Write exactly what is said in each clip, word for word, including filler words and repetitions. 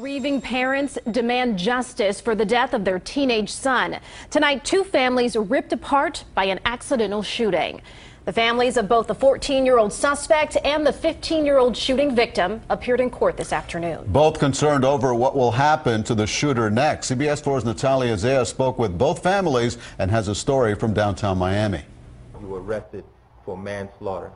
Grieving parents demand justice for the death of their teenage son. Tonight, two families ripped apart by an accidental shooting. The families of both the fourteen-year-old suspect and the fifteen-year-old shooting victim appeared in court this afternoon. Both concerned over what will happen to the shooter next. C B S four's Natalia Zea spoke with both families and has a story from downtown Miami. You were arrested for manslaughter.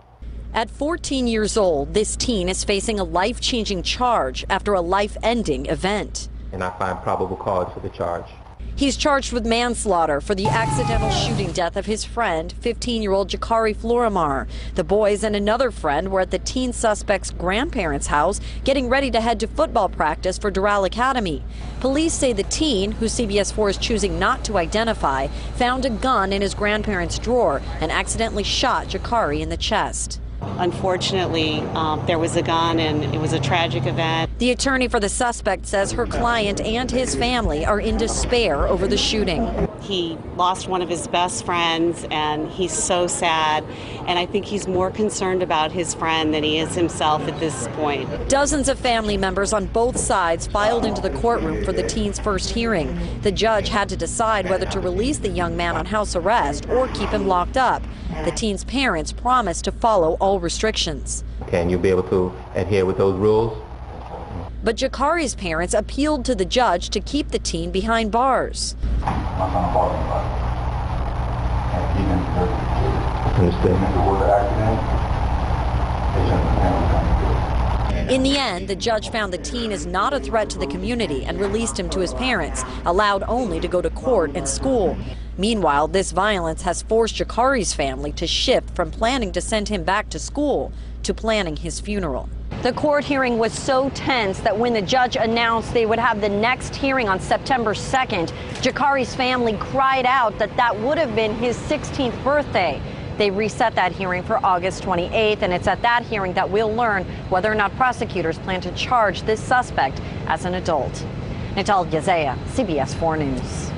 At fourteen years old, this teen is facing a life-changing charge after a life-ending event. And I find probable cause for the charge. He's charged with manslaughter for the accidental shooting death of his friend, fifteen-year-old Jakyri Fleurimar. The boys and another friend were at the teen suspect's grandparents' house getting ready to head to football practice for Doral Academy. Police say the teen, who C B S four is choosing not to identify, found a gun in his grandparents' drawer and accidentally shot Jakyri in the chest. Unfortunately, um, there was a gun and it was a tragic event. The attorney for the suspect says her client and his family are in despair over the shooting. He lost one of his best friends and he's so sad, and I think he's more concerned about his friend than he is himself at this point. Dozens of family members on both sides filed into the courtroom for the teen's first hearing. The judge had to decide whether to release the young man on house arrest or keep him locked up. The teen's parents promised to follow all restrictions. Can you be able to adhere with those rules? But Jakyri's parents appealed to the judge to keep the teen behind bars. In the end, the judge found the teen is not a threat to the community and released him to his parents, allowed only to go to court and school. Meanwhile, this violence has forced Jakyri's family to shift from planning to send him back to school to planning his funeral. The court hearing was so tense that when the judge announced they would have the next hearing on September second, Jakyri's family cried out that that would have been his sixteenth birthday. They reset that hearing for August twenty-eighth, and it's at that hearing that we'll learn whether or not prosecutors plan to charge this suspect as an adult. Natalia Zea, C B S four News.